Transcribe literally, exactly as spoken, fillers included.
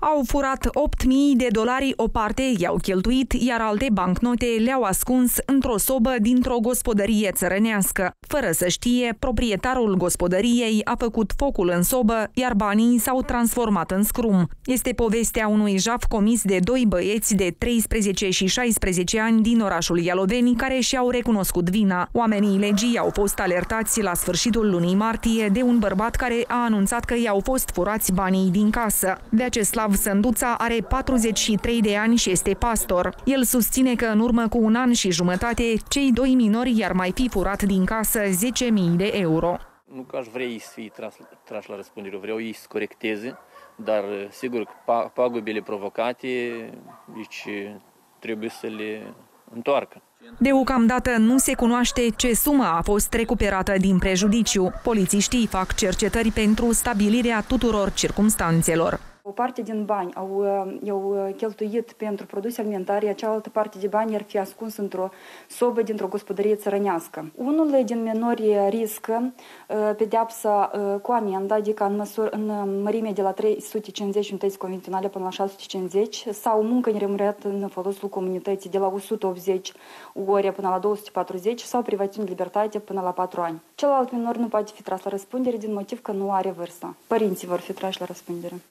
Au furat opt mii de dolari, o parte i-au cheltuit, iar alte bancnote le-au ascuns într-o sobă dintr-o gospodărie țărănească. Fără să știe, proprietarul gospodăriei a făcut focul în sobă, iar banii s-au transformat în scrum. Este povestea unui jaf comis de doi băieți de treisprezece și șaisprezece ani din orașul Ialoveni, care și-au recunoscut vina. Oamenii legii au fost alertați la sfârșitul lunii martie de un bărbat care a anunțat că i-au fost furați banii din casă. De acest lav, Sânduța are patruzeci și trei de ani și este pastor. El susține că în urmă cu un an și jumătate, cei doi minori i-ar mai fi furat din casă zece mii de euro. Nu că aș vrea ei să fie trași la răspundere, vreau ei să corecteze, dar sigur că pagubele provocate, deci trebuie să le întoarcă. Deocamdată nu se cunoaște ce sumă a fost recuperată din prejudiciu. Polițiștii fac cercetări pentru stabilirea tuturor circumstanțelor. O parte din bani au, i-au cheltuit pentru produse alimentare, iar cealaltă parte de bani ar fi ascuns într-o sobă dintr-o gospodărie țărănească. Unul din minori riscă pedeapsa cu amendă, adică în, măsur, în mărime de la trei sute cincizeci unități convenționale până la șase sute cincizeci, sau muncă neremunerată în folosul comunității de la o sută optzeci ore până la două sute patruzeci, sau privațiune de libertate până la patru ani. Celălalt minor nu poate fi tras la răspundere din motiv că nu are vârstă. Părinții vor fi trași la răspundere.